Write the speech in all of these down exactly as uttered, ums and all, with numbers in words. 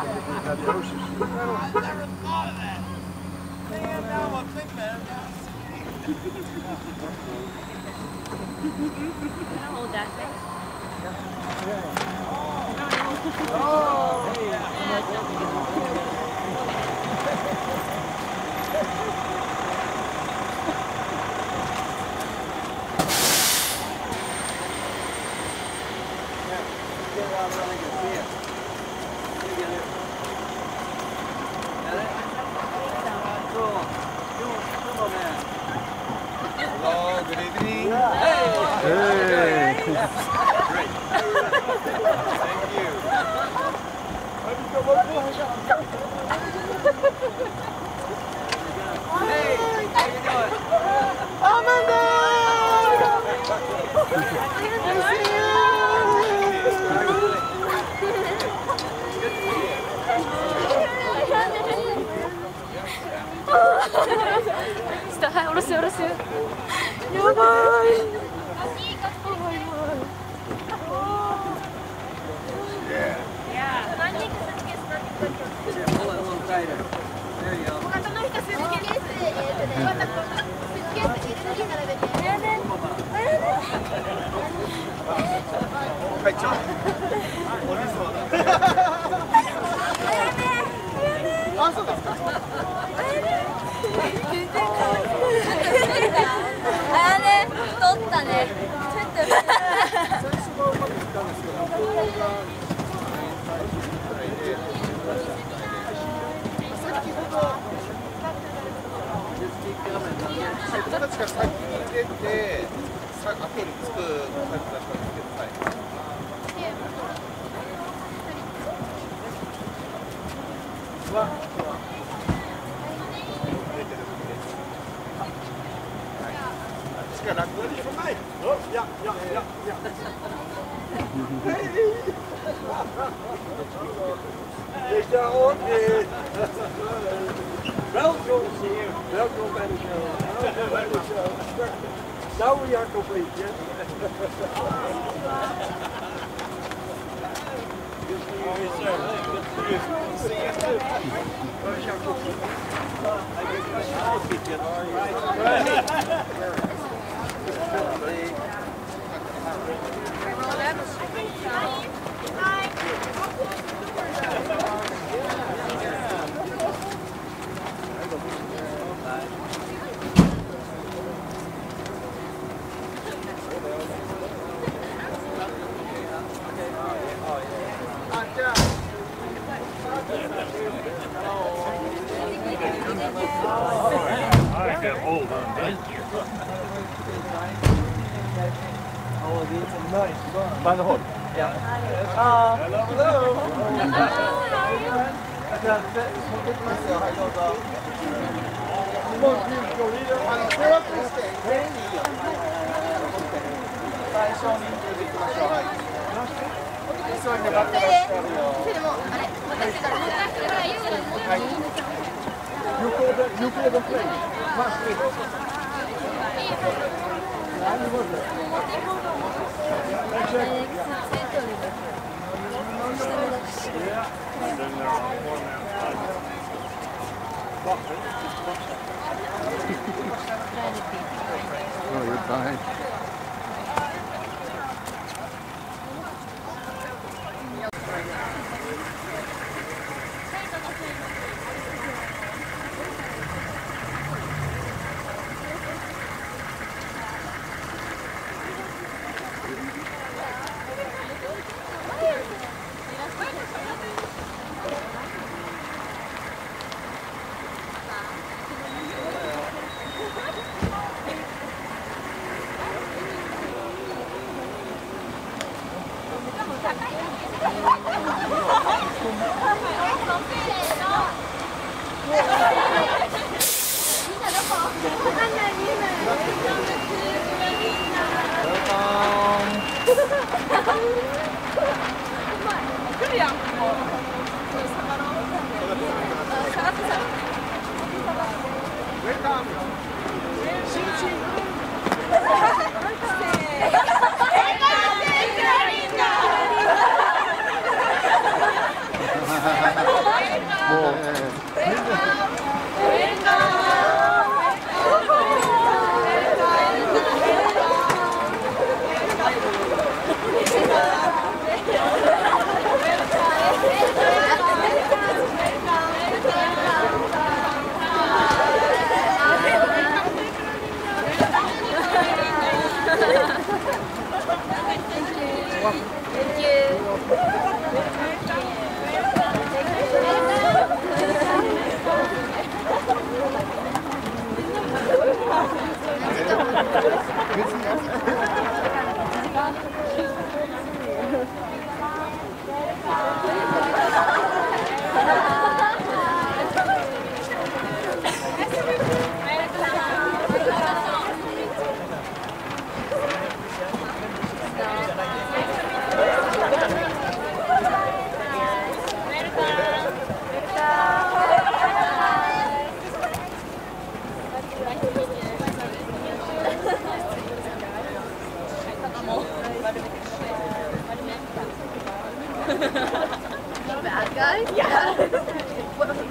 I've never thought of that. Man, now I'm thinking about it. Can I hold that thing? Yeah. Oh! Hey. guy? Yeah. What is that?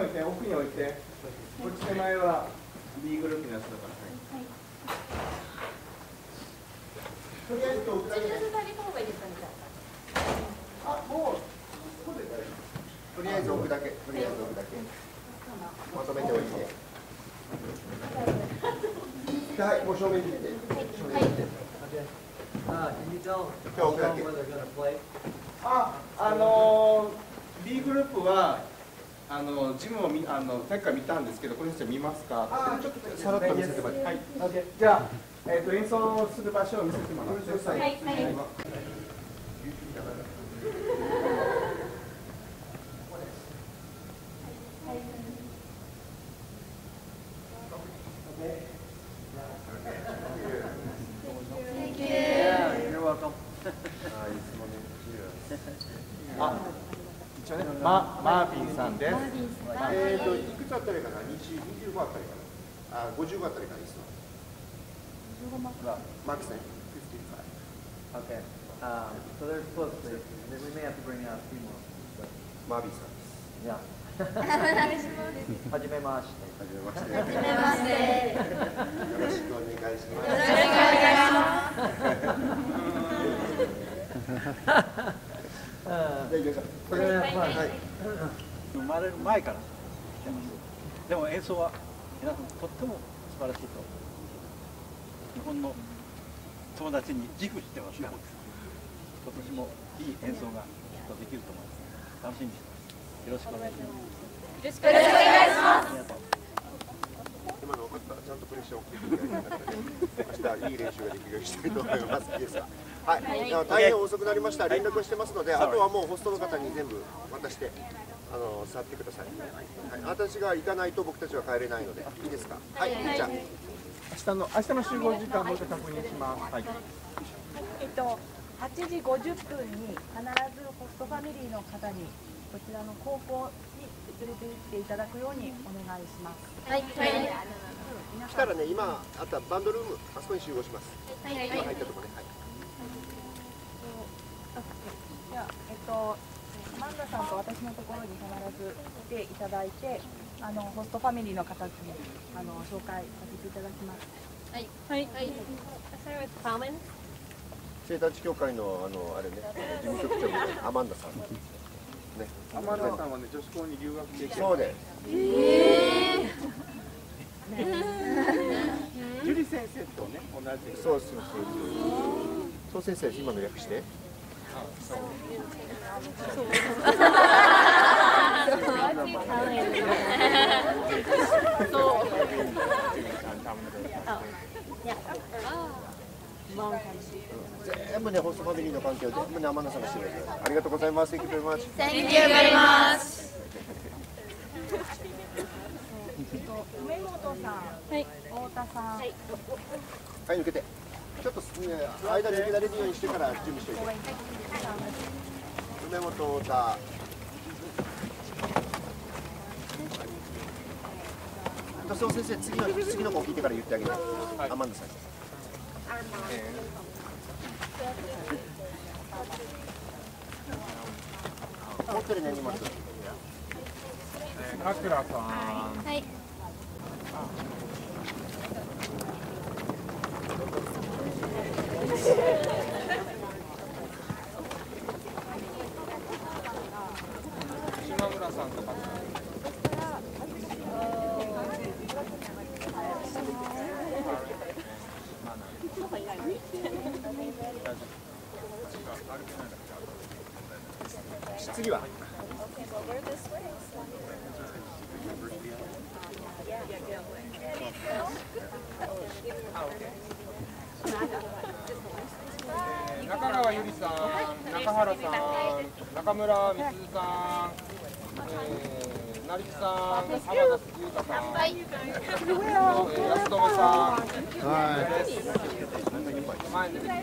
奥に置いて、はい、こっち手前は B グループのやつだから、はい、とりあえずと奥だけ、ね、あ、もうとりあえず置くだけ、とりあえず置くだけまとめておいて、はい、もう正面に出て、正面に出て、あ、置くだけ。あ、あのー、B グループはあのジムをみあの体育館見たんですけど、この人見ますか？ああ、ちょっとさらっと見せてもらって、はい。じゃあ、えっと演奏する場所を見せてもらってください。はいはい。マービンさんです。えっと、いくつあたりかな、にじゅう、にじゅうごあたりかな、あ、ごじゅうごあたりかな、いつのマックスね。Okay. Um, so there's close, please. We may have to bring out a few more. Mavi-san. Yeah. はじめまして。はじめまして。はじめまして。よろしくお願いします。よろしくお願いします。これは生まれる前からでも演奏は皆さんとっても素晴らしいと日本の友達に自負してますから今年もいい演奏がきっとできると思います楽しみにしてますよろしくお願いしますよろしくお願いします今の分かったちゃんとプレッシャーをかけて明日いい練習ができるようにしたいと思いますいいですかはい、大変遅くなりました。連絡をしてますので、あとはもうホストの方に全部渡して、あの去ってください。はい、私が行かないと僕たちは帰れないので、いいですか？はい、じゃあ明日の明日の集合時間も確認します。はい。えっとはちじごじゅっぷんに必ずホストファミリーの方にこちらの高校に連れて行っていただくようにお願いします。はい。来たらね、今あったバンドルームあそこに集合します。はい。今入ったとこね。はい。じゃあ、えっと、マンダさんと私のところに必ず来ていただいて、あのホストファミリーの方にあの紹介させていただきます。はい。はい。はい。聖誕地協会のあのあれね、事務局長のアマンダさん。ね。アマンダさんはね、女子校に留学経験。そうです。ええ。ジュリ先生とね、同じ。そうそうそう。そう先生、今の略して。全部ね、ホストファミリーの関係を全部ね、天野さんがしてくれてありがとうございます。Thank you very much。Thank you very much。梅本さん、はい、太田さん、はい、抜けて。ちょっと間に抜けられるようにしてから準備しておいて梅本太田伊藤先生、次の次の子を聞いてから言ってあげてアマンダさん持ってるね、荷物かくらさんはい次は中川ゆりさん、中原さん、中村美鈴さん、えー、成木さん、浜田優太さん、安友さん、はい、前に出てください。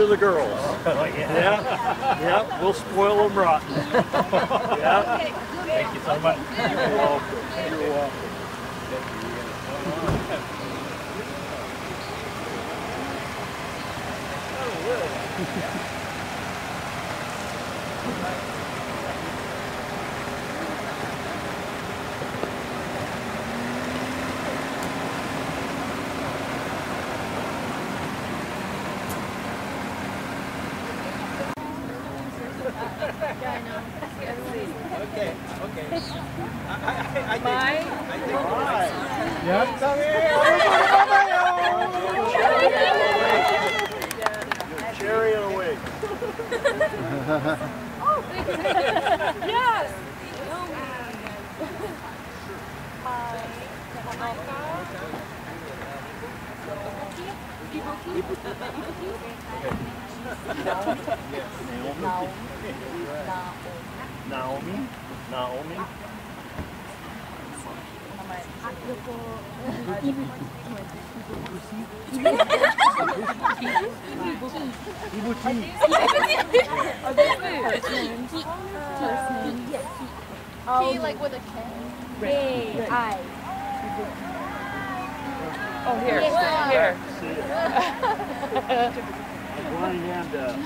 To the girls. Oh, yeah. Yeah. Yeah, we'll spoil them rotten. Yeah. Okay, thank you so much. You're welcome. You're welcome. Naomi, Naomi. K, like with a K? K I. Oh, here. Wow. Here. One hand up.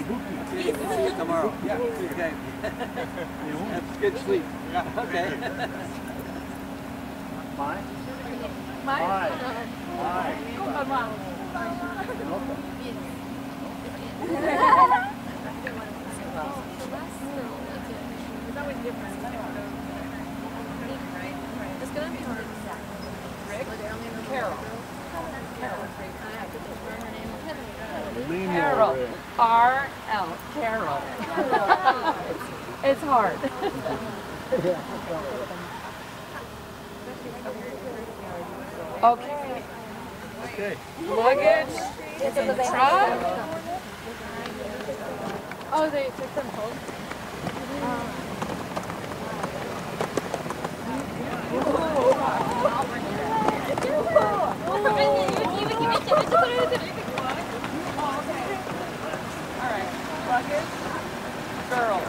Ibuki. Tomorrow. Yeah. Okay. Have good sleep. Yeah. Okay. Mine? Mine? Mine. Mine. It's always different. It's going to be hard. Rick? Carol. Carol. Carol. R L. Carol. It's hard. Okay. Okay. Luggage is in the truck. Oh, they took them home. Girl. They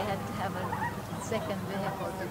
had to have a second vehicle to